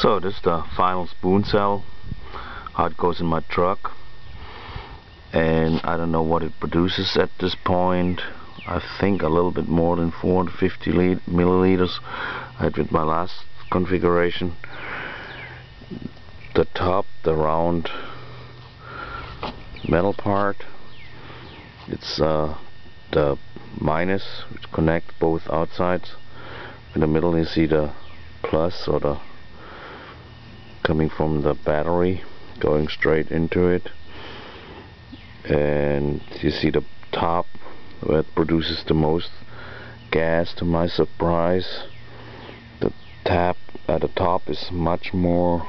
So this is the final spoon cell, how it goes in my truck, and I don't know what it produces at this point. I think a little bit more than 450 milliliters I had with my last configuration. The top, the round metal part, it's the minus which connects both outsides. In the middle you see the plus, or the coming from the battery going straight into it, and you see the top where it produces the most gas, to my surprise. The tap at the top is much more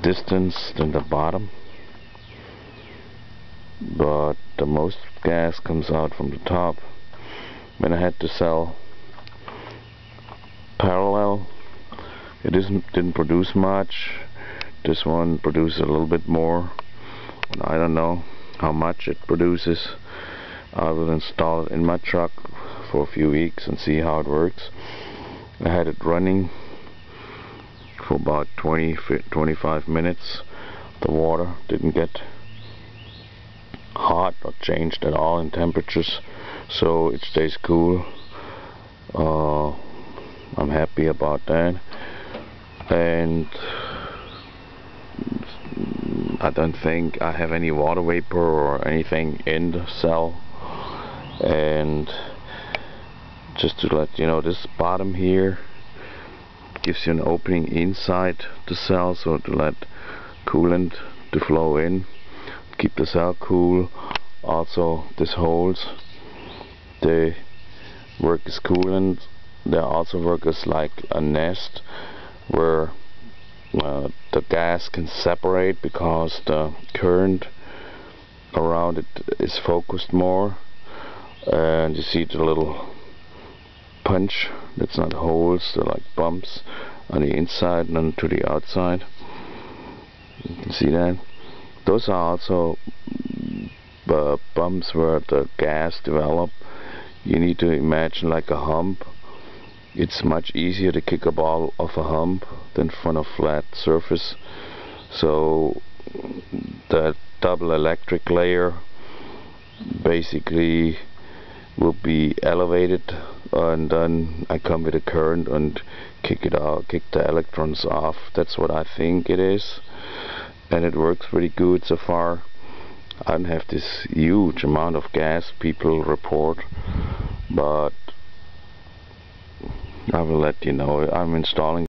distance than the bottom, but the most gas comes out from the top. When I had the cell parallel, it didn't produce much. This one produced a little bit more. I don't know how much it produces. I will install it in my truck for a few weeks and see how it works. I had it running for about 20-25 minutes. The water didn't get hot or changed at all in temperatures, so it stays cool. I'm happy about that, and I don't think I have any water vapor or anything in the cell. And just to let you know, this bottom here gives you an opening inside the cell, so to let coolant to flow in, keep the cell cool. Also these holes, they work as coolant. They also work as like a nest where the gas can separate, because the current around it is focused more. And you see the little punch, that's not holes, they're like bumps on the inside and then to the outside. You can see that. Those are also bumps where the gas develops. You need to imagine like a hump. It's much easier to kick a ball off a hump than from a flat surface. So the double electric layer basically will be elevated, and then I come with a current and kick the electrons off. That's what I think it is, and it works pretty good so far. I don't have this huge amount of gas people report, but I will let you know. I'm installing